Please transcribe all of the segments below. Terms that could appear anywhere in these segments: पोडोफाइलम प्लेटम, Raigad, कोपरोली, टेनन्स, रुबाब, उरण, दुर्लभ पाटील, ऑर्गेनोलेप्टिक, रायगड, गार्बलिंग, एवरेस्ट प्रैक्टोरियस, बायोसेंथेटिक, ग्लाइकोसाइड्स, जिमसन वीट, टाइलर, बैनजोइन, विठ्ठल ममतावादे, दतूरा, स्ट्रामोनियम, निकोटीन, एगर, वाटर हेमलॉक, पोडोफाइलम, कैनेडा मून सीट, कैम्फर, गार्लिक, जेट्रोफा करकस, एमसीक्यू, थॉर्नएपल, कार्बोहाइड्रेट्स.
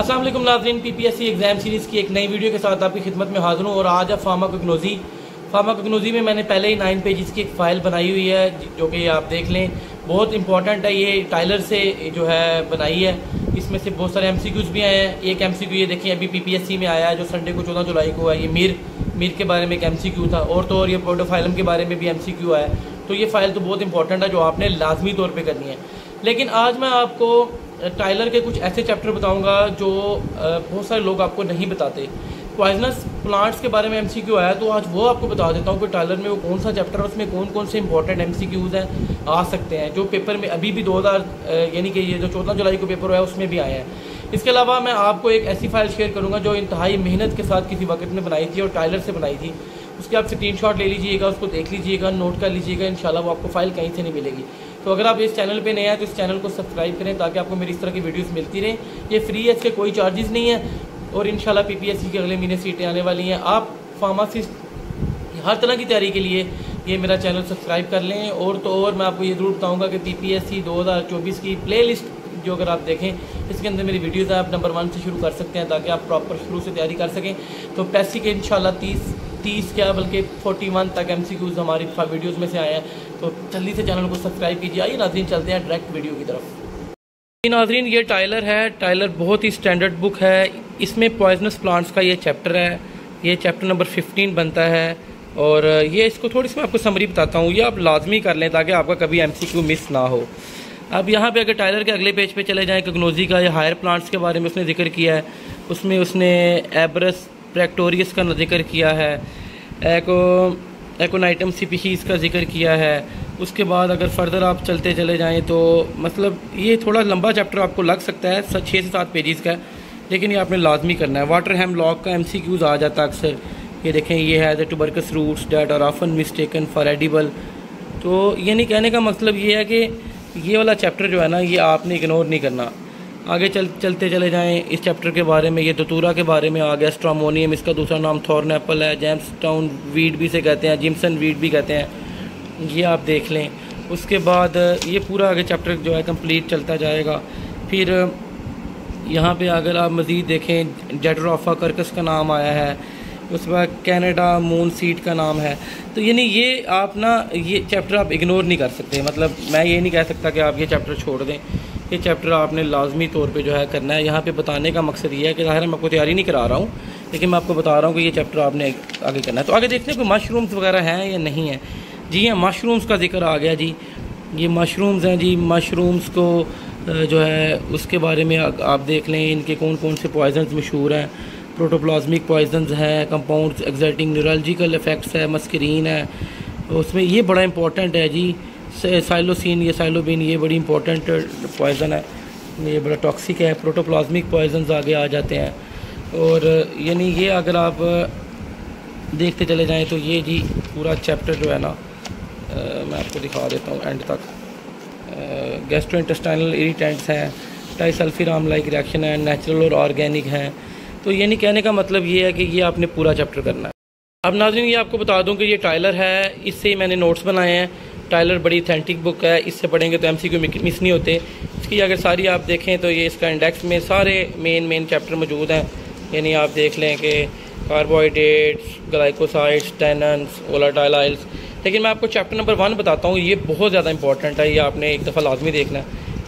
अस्सलाम वालेकुम नाज़रीन, पीपीएससी एग्ज़ाम सीरीज़ की एक नई वीडियो के साथ आपकी खिदमत में हाज़िर हूँ। और आज आप फार्माकोग्नोजी में मैंने पहले ही 9 पेजेस की एक फ़ाइल बनाई हुई है, जो कि आप देख लें, बहुत इंपॉर्टेंट है। ये टाइलर से जो है बनाई है, इसमें से बहुत सारे एमसीक्यूज़ भी आए हैं। एक एमसीक्यू ये देखिए अभी पीपीएससी में आया है, जो संडे को 14 जुलाई को है। ये मीर के बारे में एक एमसीक्यू था, और तो और ये पोडोफाइलम के बारे में भी एमसीक्यू आया है। तो ये फ़ाइल तो बहुत इंपॉर्टेंट है, जो आपने लाजमी तौर पर करनी है। लेकिन आज मैं आपको टाइलर के कुछ ऐसे चैप्टर बताऊंगा जो बहुत सारे लोग आपको नहीं बताते। क्वाइजनर्स प्लांट्स के बारे में एमसीक्यू आया, तो आज वो आपको बता देता हूँ कि टाइलर में वो कौन सा चैप्टर है, उसमें कौन कौन से इंपॉर्टेंट एमसीक्यूज़ हैं, आ सकते हैं, जो पेपर में अभी भी 2000 यानी कि ये जो 14 जुलाई को पेपर हुआ है उसमें भी आए हैं। इसके अलावा मैं आपको एक ऐसी फ़ाइल शेयर करूँगा जो इंतहाई मेहनत के साथ किसी वक्त में बनाई थी और टाइलर से बनाई थी। उसके आप स्क्रीनशॉट ले लीजिएगा, उसको देख लीजिएगा, नोट कर लीजिएगा, इंशाल्लाह वो आपको फ़ाइल कहीं से नहीं मिलेगी। तो अगर आप इस चैनल पे नए हैं तो इस चैनल को सब्सक्राइब करें ताकि आपको मेरी इस तरह की वीडियोस मिलती रहें। ये फ्री है, इसके कोई चार्जेस नहीं है। और इंशाल्लाह पीपीएससी के अगले महीने सीटें आने वाली हैं। आप फार्मासिस्ट हर तरह की तैयारी के लिए ये मेरा चैनल सब्सक्राइब कर लें। और तो और मैं आपको ये ज़रूर बताऊँगा कि पीपीएससी 2024 की प्ले लिस्ट जो अगर आप देखें, इसके अंदर मेरी वीडियोज़ आप नंबर 1 से शुरू कर सकते हैं ताकि आप प्रॉपर शुरू से तैयारी कर सकें। तो पैसे के इंशाल्लाह 30 क्या बल्कि 41 तक एमसीक्यूज़ हमारी वीडियोज़ में से आए हैं। तो जल्दी से चैनल को सब्सक्राइब कीजिए। आइए नाज़रीन, चलते हैं डायरेक्ट वीडियो की तरफ। नाज़रीन, ये टाइलर है। टाइलर बहुत ही स्टैंडर्ड बुक है। इसमें पॉइजनस प्लांट्स का ये चैप्टर है, ये चैप्टर नंबर 15 बनता है। और ये इसको थोड़ी सी मैं आपको समरी बताता हूँ, ये आप लाजमी कर लें ताकि आपका कभी एमसीक्यू मिस ना हो। अब यहाँ पे अगर टाइलर के अगले पेज पे चले जाएँ, कोग्नोजी का या हायर प्लांट्स के बारे में उसने जिक्र किया है। उसमें उसने एवरेस्ट प्रैक्टोरियस का जिक्र किया है, एकोनाइटम स्पीशीज़ का जिक्र किया है। उसके बाद अगर फर्दर आप चलते चले जाएं तो मतलब ये थोड़ा लंबा चैप्टर आपको लग सकता है, 6 से 7 पेजेस का, लेकिन ये आपने लाजमी करना है। वाटर हेमलॉक का एमसीक्यूज़ आ जाता है अक्सर। ये देखें, ये है the tuberous roots that are often mistaken for edible. तो ये नहीं, कहने का मतलब ये है कि ये वाला चैप्टर जो है ना, ये आपने इग्नोर नहीं करना। आगे चलते चले जाएं इस चैप्टर के बारे में, ये दतूरा के बारे में आ गया। स्ट्रामोनियम, इसका दूसरा नाम थॉर्नएपल है, जेम्स टाउन वीड भी से कहते हैं, जिमसन वीट भी कहते हैं, ये आप देख लें। उसके बाद ये पूरा आगे चैप्टर जो है कंप्लीट चलता जाएगा। फिर यहाँ पे अगर आप मज़ीद देखें, जेट्रोफा करकस का नाम आया है, उसके बाद कैनेडा मून सीट का नाम है। तो यानी ये आप ना, ये चैप्टर आप इग्नोर नहीं कर सकते। मतलब मैं ये नहीं कह सकता कि आप ये चैप्टर छोड़ दें, ये चैप्टर आपने लाजमी तौर पे जो है करना है। यहाँ पे बताने का मकसद ये है कि ज़ाहिर है मैं आपको तैयारी नहीं करा रहा हूँ, लेकिन मैं आपको बता रहा हूँ कि ये चैप्टर आपने आगे करना है। तो आगे देखते हैं कि मशरूम्स वगैरह हैं या नहीं है। जी हाँ, मशरूम्स का जिक्र आ गया जी, ये मशरूम्स हैं जी। मशरूम्स को जो है उसके बारे में आप देख लें, इनके कौन कौन से पॉइजन्स मशहूर हैं। प्रोटोप्लाज्मिक पॉइजन्स हैं, कंपाउंड्स एक्साइटिंग न्यूरोलॉजिकल इफ़ेक्ट्स है, मस्करीन है, उसमें ये बड़ा इंपॉर्टेंट है जी। साइलोसिन, ये साइलोबिन, ये बड़ी इंपॉर्टेंट पॉइज़न है, ये बड़ा टॉक्सिक है। प्रोटोप्लाज्मिक पॉइजन्स आगे आ जाते हैं। और यानी ये अगर आप देखते चले जाएं तो ये जी पूरा चैप्टर जो है ना, मैं आपको दिखा देता हूँ एंड तक। गैस्ट्रोइंटेस्टाइनल इरिटेंट्स हैं, डाइसल्फिराम लाइक रिएक्शन है, नेचुरल और ऑर्गेनिक हैं। तो यानी कहने का मतलब ये है कि ये आपने पूरा चैप्टर करना है। अब नाज़रीन, ये आपको बता दूँ कि ये टाइलर है, इससे मैंने नोट्स बनाए हैं। टाइलर बड़ी ऑथेंटिक बुक है, इससे पढ़ेंगे तो एमसीक्यू मिस नहीं होते। इसकी अगर सारी आप देखें तो ये इसका इंडेक्स में सारे मेन चैप्टर मौजूद हैं। यानी आप देख लें कि कार्बोहाइड्रेट्स, ग्लाइकोसाइड्स, टेनन्स, वोलाटाइल। लेकिन मैं आपको चैप्टर नंबर 1 बताता हूँ, ये बहुत ज़्यादा इंपॉर्टेंट है, ये आपने एक दफ़ा लाजमी देखना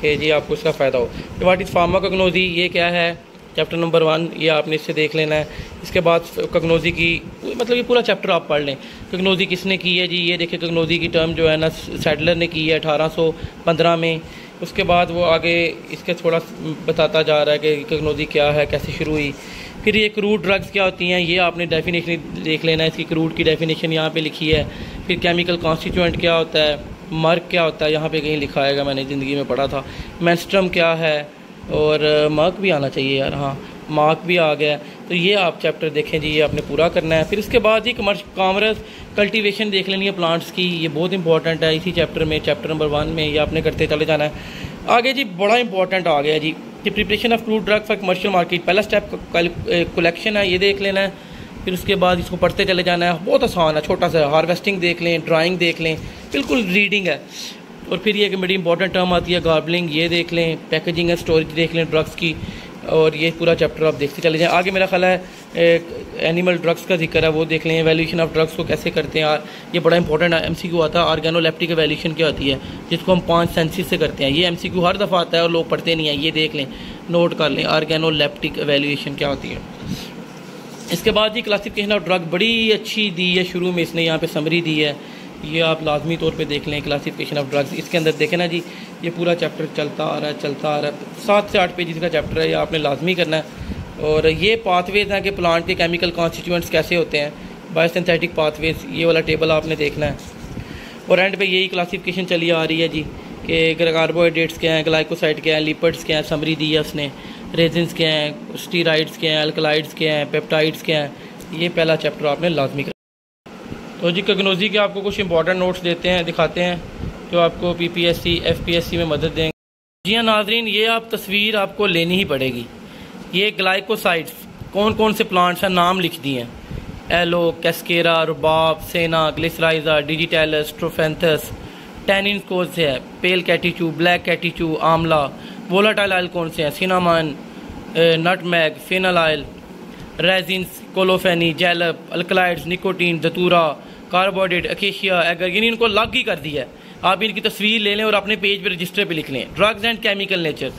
कि जी आपको इसका फ़ायदा हो। तो वाट इज़ फार्माकोग्नोजी, ये क्या है, चैप्टर नंबर 1, ये आपने इससे देख लेना है। इसके बाद कोग्नोजी की, मतलब ये पूरा चैप्टर आप पढ़ लें। कोग्नोजी किसने की है जी, ये देखिए कोग्नोजी की टर्म जो है ना, सैडलर ने की है 1815 में। उसके बाद वो आगे इसके थोड़ा बताता जा रहा है कि कोग्नोजी क्या है, कैसे शुरू हुई। फिर ये क्रूड ड्रग्स क्या होती हैं, ये आपने डेफिनेशन देख लेना है, इसकी क्रूड की डेफिनेशन यहाँ पर लिखी है। फिर केमिकल कॉन्स्टिट्यूएंट क्या होता है, मर्क क्या होता है, यहाँ पर कहीं लिखा आएगा, मैंने ज़िंदगी में पढ़ा था। मेंस्ट्रुम क्या है, और मार्क भी आना चाहिए यार, हाँ मार्क भी आ गया। तो ये आप चैप्टर देखें जी, ये आपने पूरा करना है। फिर इसके बाद ही कामर्स कल्टीवेशन देख लेनी है प्लांट्स की, ये बहुत इंपॉर्टेंट है इसी चैप्टर में, चैप्टर नंबर 1 में, ये आपने करते चले जाना है। आगे जी बड़ा इंपॉर्टेंट आ गया जी कि preparation of crude drug for commercial market, पहला स्टेप कलेक्शन है, ये देख लेना है। फिर उसके बाद इसको पढ़ते चले जाना है, बहुत आसान है, छोटा सा। हार्वेस्टिंग देख लें, ड्राइंग देख लें, बिल्कुल रीडिंग है। और फिर ये एक बड़ी इंपॉर्टेंट टर्म आती है गार्बलिंग, ये देख लें। पैकेजिंग एंड स्टोरेज देख लें ड्रग्स की। और ये पूरा चैप्टर आप देखते चले जाएँ। आगे मेरा ख्याल है एनिमल ड्रग्स का जिक्र है, वो देख लें। वैल्यूशन ऑफ ड्रग्स को कैसे करते हैं, ये बड़ा इंपॉर्टेंट एमसीक्यू आता है। ऑर्गेनोलेप्टिक वैल्यूशन क्या होती है, जिसको हम 5 सेंसेस से करते हैं। ये एमसीक्यू हर दफ़ा आता है और लोग पढ़ते नहीं हैं, ये देख लें, नोट कर लें ऑर्गेनोलेप्टिक वैल्यूशन क्या होती है। इसके बाद ये क्लासिफिकेशन ऑफ ड्रग बड़ी अच्छी दी है, शुरू में इसने यहाँ पर समरी दी है, ये आप लाजमी तौर पे देख लें। क्लासिफिकेशन ऑफ ड्रग्स इसके अंदर देखें ना जी, ये पूरा चैप्टर चलता आ रहा है 7 से 8 पेजेस का चैप्टर है, ये आपने लाजमी करना है। और ये पाथवेज हैं कि प्लांट के केमिकल कॉन्स्टिट्यूएंट्स कैसे होते हैं, बायोसेंथेटिक पाथवेज, ये वाला टेबल आपने देखना है। और एंड पे यही क्लासिफिकेशन चली आ रही है जी कि कार्बोहाइड्रेट्स क्या हैं, ग्लाइकोसाइड क्या हैं, लिपिड्स क्या हैं, समरी दी है उसने, रेजिन्स क्या हैं, स्टीराइड्स क्या हैं, अल्कलाइड्स क्या हैं, पेप्टाइड्स क्या हैं, ये पहला चैप्टर आपने लाजमी। तो जी कग्नोजी के आपको कुछ इंपॉर्टेंट नोट्स देते हैं, दिखाते हैं, जो आपको पीपीएससी एफपीएससी में मदद देंगे। जी हाँ नाजरीन, ये आप तस्वीर आपको लेनी ही पड़ेगी। ये ग्लाइकोसाइड्स कौन कौन से प्लांट्स हैं, नाम लिख दिए हैं, एलो कैस्केरा, रुबाब, सेना, ग्लिसराइजा, डिजिटैलस, स्ट्रोफेंथस। टेनन्स कौन से है, पेल कैटीट्यू, ब्लैक एटीट्यू, आमला। वोलाटाइल आयल कौन से हैं, cinnamon, nutmeg, fennel oil. Resins, colophony, jalap, alkaloids, निकोटीन, दतूरा, carbohydrate, acacia, एगर, यानी इनको लग ही कर दिया है। आप इनकी तस्वीर ले लें और अपने पेज पे रजिस्टर पे लिख लें। ड्रग्स एंड केमिकल नेचर,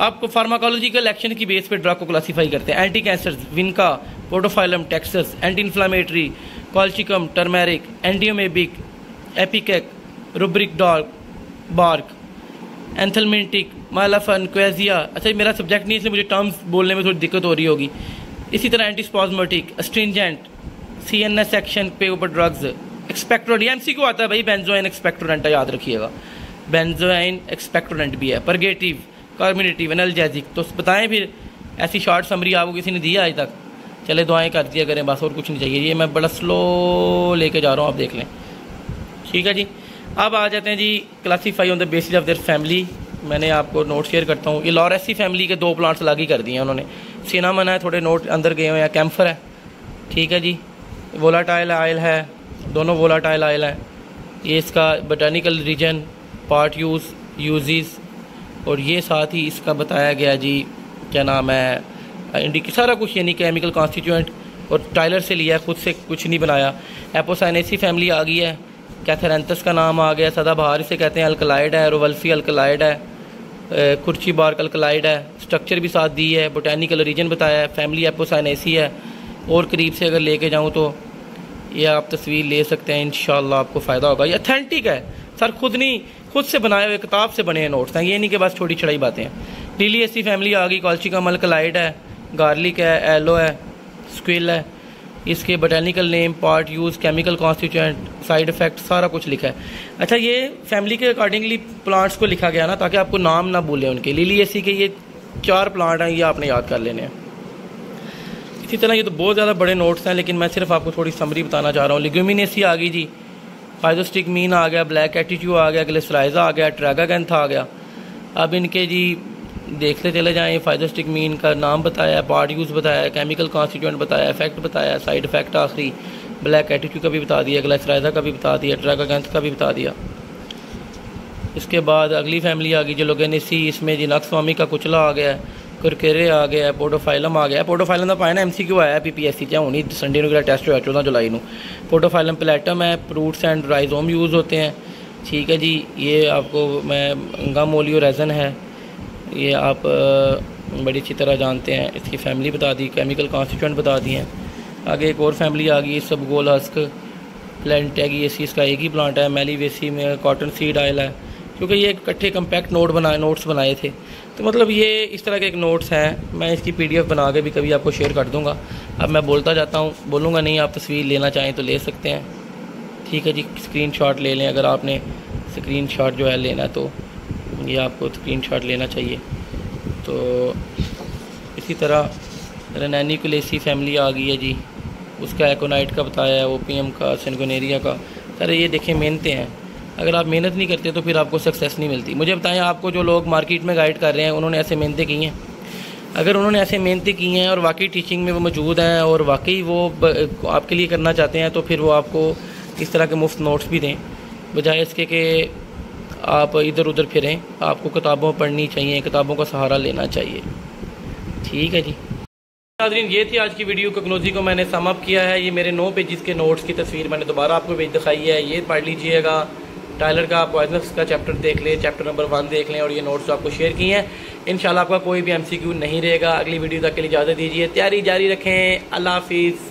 आपको फार्माकोग्नोजी एक्शन की बेस पे ड्रग को क्लासीफाई करते हैं। Anti cancer, vinca, पोडोफाइलम, taxus. Anti inflammatory, colchicum, turmeric, antiamoebic, ipecac, rubric dog, bark, anthelmintic, male fern, quassia. अच्छा मेरा सब्जेक्ट नहीं है इसलिए मुझे टर्म्स बोलने में थोड़ी दिक्कत हो रही होगी। इसी तरह एंटीस्पाज़मेटिक, एस्ट्रिंजेंट, CNS एक्शन पे ऊपर ड्रग्स। एक्सपेक्टोरेंट, एमसीक्यू आता है भाई, बैनजोइन एक्सपेक्टोरेंट है, याद रखिएगा, बैनजोइन एक्सपेक्टोरेंट भी है। Purgative, carminative, analgesic. तो बताएं फिर, ऐसी शॉर्ट समरी आपको किसी ने दिया आज तक? चले दुआएं कर दिया करें बस, और कुछ नहीं चाहिए। ये मैं बड़ा स्लो लेके जा रहा हूँ, आप देख लें, ठीक है जी। अब आ जाते हैं जी classify on the basis of their family. मैंने आपको नोट शेयर करता हूँ। ये लॉरेसी फैमिली के 2 प्लांट्स अलग ही कर दिए हैं उन्होंने। सिनामन है, थोड़े नोट अंदर गए हुए हैं, कैम्फर है, ठीक है जी। वोलाटाइल आयल है, दोनों वोलाटाइल आयल हैं। ये इसका botanical region, part use, uses, और ये साथ ही इसका बताया गया जी क्या नाम है, इंडिक, सारा कुछ, यानी केमिकल कॉन्स्टिट्यूएंट। और टाइलर से लिया, खुद से कुछ नहीं बनाया। एपोसाइनेसी फैमिली आ गई है, कैथरेंथस का नाम आ गया, सदाबहार से कहते हैं। अल्कलाइड है, रोवल्फी अल्कलाइड है, कुर्ची बार्क अल्कलाइड है। स्ट्रक्चर भी साथ दी है, बोटानिकल रीजन बताया है, फैमिली एपोसाइनेसी है। और करीब से अगर लेके जाऊं तो ये आप तस्वीर ले सकते हैं, इंशाल्लाह आपको फ़ायदा होगा। ये अथेंटिक है सर, खुद से बनाए हुए किताब से बने नोट्स हैं, ये नहीं कि बस छोटी छड़ाई बातें हैं। लीली ऐसी फैमिली आ गई, कॉल्शिकम अल्कलाइड है, गार्लिक है, एलो है, स्क्विल है। इसके botanical name, part use, chemical constituent, side effect, सारा कुछ लिखा है। अच्छा ये फैमिली के अकॉर्डिंगली प्लांट्स को लिखा गया ना, ताकि आपको नाम ना भूलें उनके। लीली ऐसी के ये 4 प्लांट हैं, ये आपने याद कर लेने हैं। इसी तरह ये तो बहुत ज़्यादा बड़े नोट्स हैं, लेकिन मैं सिर्फ आपको थोड़ी समरी बताना चाह रहा हूँ। लेग्यूमिनेसी आ गई जी, फाइडोस्टिक मीन आ गया, ब्लैक एटीट्यू आ गया, ग्लिसराइजा आ गया, ट्रैगागैंथ आ गया। अब इनके जी देखते चले जाएँ। फाइडोस्टिक मीन का नाम बताया, पार्ट यूज़ बताया, केमिकल कॉन्स्टिट्यूएंट बताया, इफेक्ट बताया, साइड इफेक्ट आखिरी, ब्लैक एटीट्यू का भी बता दिया, ग्लिसराइजा का भी बता दिया, ट्रैगागैंथ का भी बता दिया। इसके बाद अगली फैमिली आ गई जेलोगेनेसी, इसमें जी नक्सवामी का कुचला आ गया, करकेरे आ गया, पोडोफाइलम आ गया। पोडोफाइलम का पाया एमसीक्यू आया PPSC चाहे होनी संडे को टेस्ट होया 14 जुलाई को। पोडोफाइलम प्लेटम है, रूट्स एंड राइजोम यूज़ होते हैं, ठीक है जी। ये आपको मैं गामोलियो रेजन है, ये आप बड़ी अच्छी तरह जानते हैं। इसकी फैमिली बता दी, केमिकल कॉन्स्टिट्यूएंट बता दिए हैं। आगे एक और फैमिली आ गई, सब गोल हस्क प्लांट है, इसका एक ही प्लांट है। मेलीवेसी में कॉटन सीड आयल है, क्योंकि ये इकट्ठे कंपैक्ट नोट्स बनाए थे, तो मतलब ये इस तरह के एक नोट्स हैं। मैं इसकी PDF बना के भी कभी आपको शेयर कर दूंगा। अब मैं बोलूँगा नहीं, आप तस्वीर लेना चाहें तो ले सकते हैं, ठीक है जी। स्क्रीनशॉट ले लें, अगर आपने स्क्रीनशॉट जो है लेना, तो ये आपको स्क्रीनशॉट लेना चाहिए। तो इसी तरह रेनैनिकुलेसी फैमिली आ गई है जी, उसका एकोनाइट का बताया, OPM का, सेनगोनेरिया का। सर ये देखें मेहनतें हैं, अगर आप मेहनत नहीं करते तो फिर आपको सक्सेस नहीं मिलती। मुझे बताएं, आपको जो लोग मार्केट में गाइड कर रहे हैं उन्होंने ऐसे मेहनतें की हैं? अगर उन्होंने ऐसे मेहनतें की हैं और वाकई टीचिंग में वो मौजूद हैं और वाकई वो आपके लिए करना चाहते हैं, तो फिर वो आपको इस तरह के मुफ्त नोट्स भी दें, बजाय इसके कि आप इधर उधर फिरें। आपको किताबों पढ़नी चाहिए, किताबों का सहारा लेना चाहिए, ठीक है जी नाज़रीन, ये थी आज की वीडियो कंक्लूजन को मैंने समअप किया है। ये मेरे 9 पेजेस के नोट्स की तस्वीर मैंने दोबारा आपको भेज दिखाई है। ये पढ़ लीजिएगा, टाइलर का क्वाइजनर्स का चैप्टर देख लें, चैप्टर नंबर 1 देख लें और ये नोट्स आपको शेयर किए हैं। इंशाल्लाह आपका कोई भी एमसीक्यू नहीं रहेगा। अगली वीडियो तक के लिए इजाज़त दीजिए, तैयारी जारी रखें। अल्लाह हाफिज़।